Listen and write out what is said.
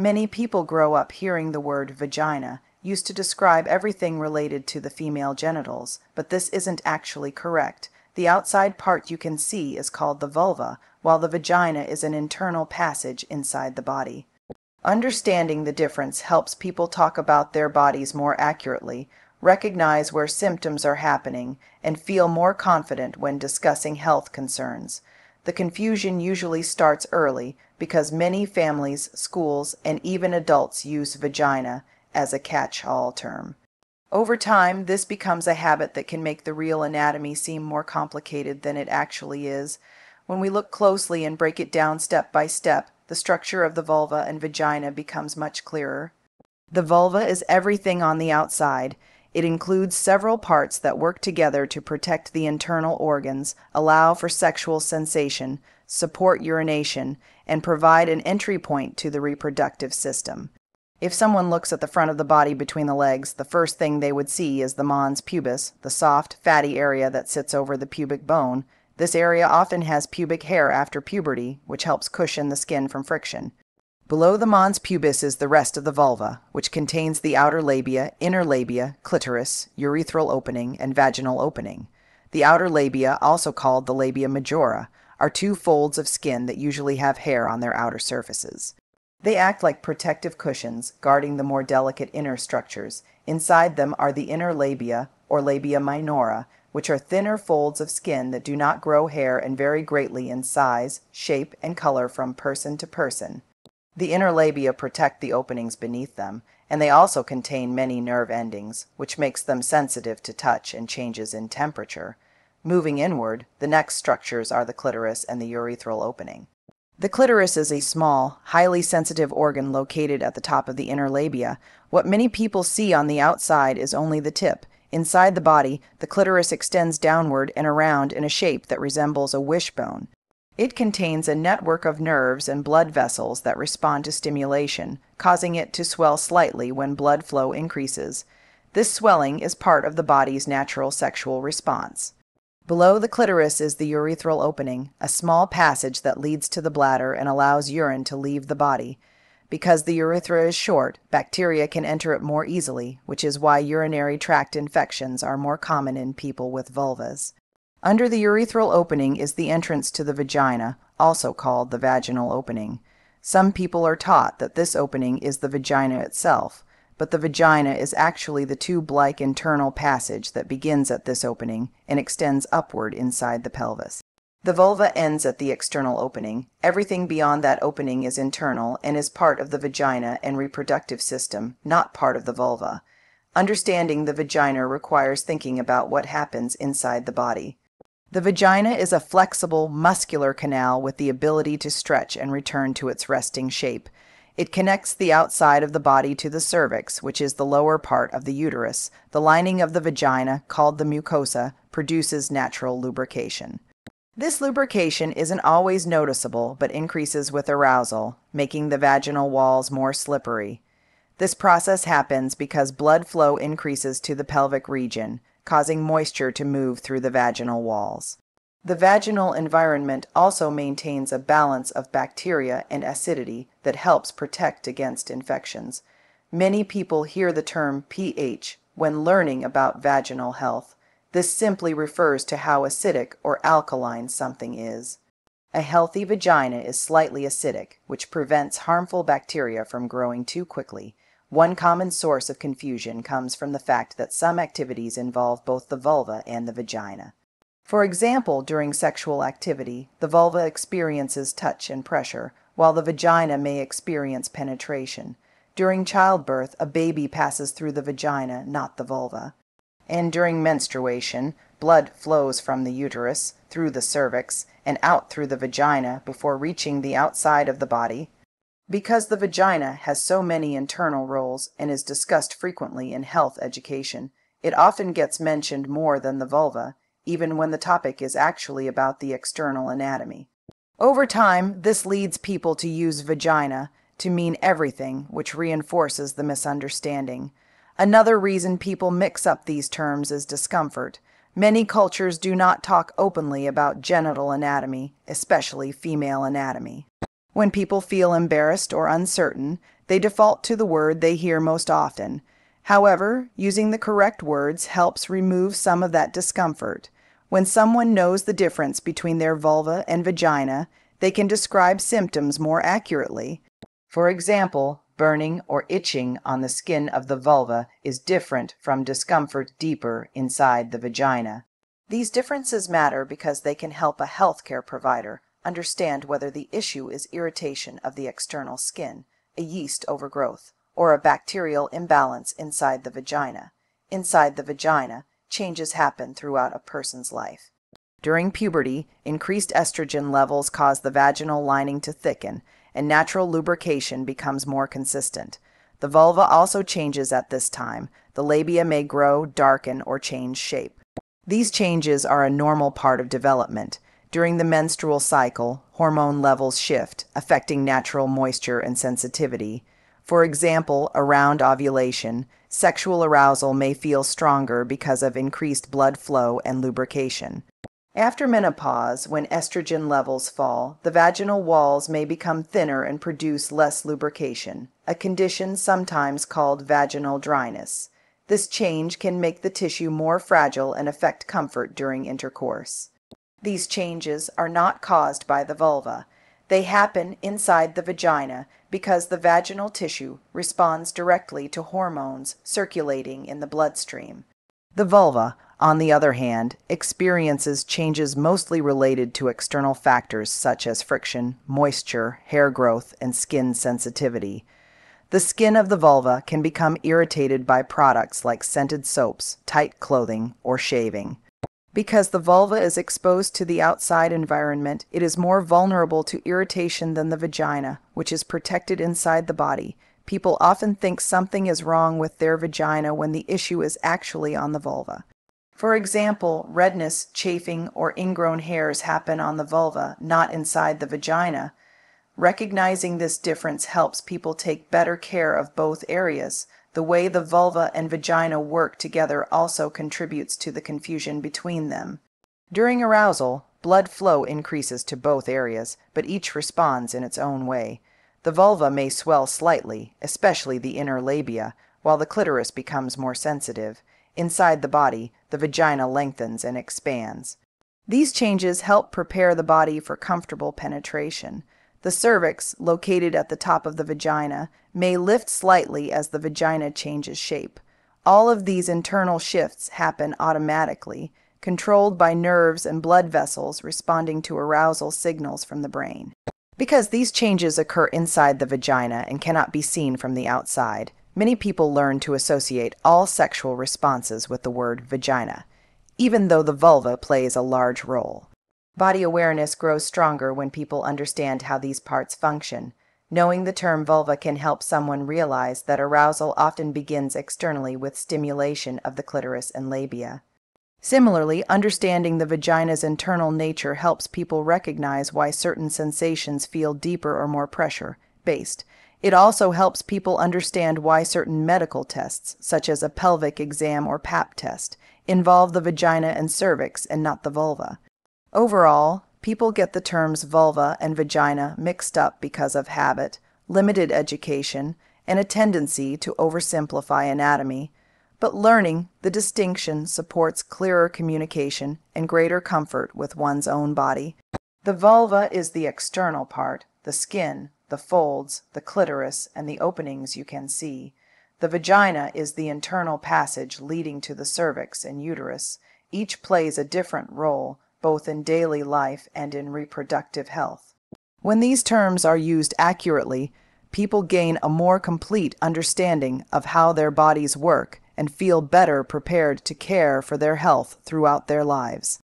Many people grow up hearing the word vagina used to describe everything related to the female genitals, but this isn't actually correct. The outside part you can see is called the vulva, while the vagina is an internal passage inside the body. Understanding the difference helps people talk about their bodies more accurately, recognize where symptoms are happening, and feel more confident when discussing health concerns. The confusion usually starts early because many families, schools, and even adults use vagina as a catch-all term. Over time, this becomes a habit that can make the real anatomy seem more complicated than it actually is. When we look closely and break it down step by step, the structure of the vulva and vagina becomes much clearer. The vulva is everything on the outside. It includes several parts that work together to protect the internal organs, allow for sexual sensation, support urination, and provide an entry point to the reproductive system. If someone looks at the front of the body between the legs, the first thing they would see is the mons pubis, the soft, fatty area that sits over the pubic bone. This area often has pubic hair after puberty, which helps cushion the skin from friction. Below the mons pubis is the rest of the vulva, which contains the outer labia, inner labia, clitoris, urethral opening, and vaginal opening. The outer labia, also called the labia majora, are two folds of skin that usually have hair on their outer surfaces. They act like protective cushions, guarding the more delicate inner structures. Inside them are the inner labia, or labia minora, which are thinner folds of skin that do not grow hair and vary greatly in size, shape, and color from person to person. The inner labia protect the openings beneath them, and they also contain many nerve endings, which makes them sensitive to touch and changes in temperature. Moving inward, the next structures are the clitoris and the urethral opening. The clitoris is a small, highly sensitive organ located at the top of the inner labia. What many people see on the outside is only the tip. Inside the body, the clitoris extends downward and around in a shape that resembles a wishbone. It contains a network of nerves and blood vessels that respond to stimulation, causing it to swell slightly when blood flow increases. This swelling is part of the body's natural sexual response. Below the clitoris is the urethral opening, a small passage that leads to the bladder and allows urine to leave the body. Because the urethra is short, bacteria can enter it more easily, which is why urinary tract infections are more common in people with vulvas. Under the urethral opening is the entrance to the vagina, also called the vaginal opening. Some people are taught that this opening is the vagina itself, but the vagina is actually the tube-like internal passage that begins at this opening and extends upward inside the pelvis. The vulva ends at the external opening. Everything beyond that opening is internal and is part of the vagina and reproductive system, not part of the vulva. Understanding the vagina requires thinking about what happens inside the body. The vagina is a flexible, muscular canal with the ability to stretch and return to its resting shape. It connects the outside of the body to the cervix, which is the lower part of the uterus. The lining of the vagina, called the mucosa, produces natural lubrication. This lubrication isn't always noticeable, but increases with arousal, making the vaginal walls more slippery. This process happens because blood flow increases to the pelvic region, causing moisture to move through the vaginal walls. The vaginal environment also maintains a balance of bacteria and acidity that helps protect against infections. Many people hear the term pH when learning about vaginal health. This simply refers to how acidic or alkaline something is. A healthy vagina is slightly acidic, which prevents harmful bacteria from growing too quickly. One common source of confusion comes from the fact that some activities involve both the vulva and the vagina. For example, during sexual activity, the vulva experiences touch and pressure, while the vagina may experience penetration. During childbirth, a baby passes through the vagina, not the vulva. And during menstruation, blood flows from the uterus, through the cervix, and out through the vagina before reaching the outside of the body. Because the vagina has so many internal roles and is discussed frequently in health education, it often gets mentioned more than the vulva, even when the topic is actually about the external anatomy. Over time, this leads people to use vagina to mean everything, which reinforces the misunderstanding. Another reason people mix up these terms is discomfort. Many cultures do not talk openly about genital anatomy, especially female anatomy. When people feel embarrassed or uncertain, they default to the word they hear most often. However, using the correct words helps remove some of that discomfort. When someone knows the difference between their vulva and vagina, they can describe symptoms more accurately. For example, burning or itching on the skin of the vulva is different from discomfort deeper inside the vagina. These differences matter because they can help a healthcare provider understand whether the issue is irritation of the external skin, a yeast overgrowth, or a bacterial imbalance inside the vagina. Inside the vagina, changes happen throughout a person's life. During puberty, increased estrogen levels cause the vaginal lining to thicken, and natural lubrication becomes more consistent. The vulva also changes at this time. The labia may grow, darken, or change shape. These changes are a normal part of development. During the menstrual cycle, hormone levels shift, affecting natural moisture and sensitivity. For example, around ovulation, sexual arousal may feel stronger because of increased blood flow and lubrication. After menopause, when estrogen levels fall, the vaginal walls may become thinner and produce less lubrication, a condition sometimes called vaginal dryness. This change can make the tissue more fragile and affect comfort during intercourse. These changes are not caused by the vulva. They happen inside the vagina because the vaginal tissue responds directly to hormones circulating in the bloodstream. The vulva, on the other hand, experiences changes mostly related to external factors such as friction, moisture, hair growth, and skin sensitivity. The skin of the vulva can become irritated by products like scented soaps, tight clothing, or shaving. Because the vulva is exposed to the outside environment, it is more vulnerable to irritation than the vagina, which is protected inside the body. People often think something is wrong with their vagina when the issue is actually on the vulva. For example, redness, chafing, or ingrown hairs happen on the vulva, not inside the vagina. Recognizing this difference helps people take better care of both areas. The way the vulva and vagina work together also contributes to the confusion between them. During arousal, blood flow increases to both areas, but each responds in its own way. The vulva may swell slightly, especially the inner labia, while the clitoris becomes more sensitive. Inside the body, the vagina lengthens and expands. These changes help prepare the body for comfortable penetration. The cervix, located at the top of the vagina, may lift slightly as the vagina changes shape. All of these internal shifts happen automatically, controlled by nerves and blood vessels responding to arousal signals from the brain. Because these changes occur inside the vagina and cannot be seen from the outside, many people learn to associate all sexual responses with the word vagina, even though the vulva plays a large role. Body awareness grows stronger when people understand how these parts function. Knowing the term vulva can help someone realize that arousal often begins externally with stimulation of the clitoris and labia. Similarly, understanding the vagina's internal nature helps people recognize why certain sensations feel deeper or more pressure-based. It also helps people understand why certain medical tests, such as a pelvic exam or Pap test, involve the vagina and cervix and not the vulva. Overall, people get the terms vulva and vagina mixed up because of habit, limited education, and a tendency to oversimplify anatomy, but learning the distinction supports clearer communication and greater comfort with one's own body. The vulva is the external part, the skin, the folds, the clitoris, and the openings you can see. The vagina is the internal passage leading to the cervix and uterus. Each plays a different role, both in daily life and in reproductive health. When these terms are used accurately, people gain a more complete understanding of how their bodies work and feel better prepared to care for their health throughout their lives.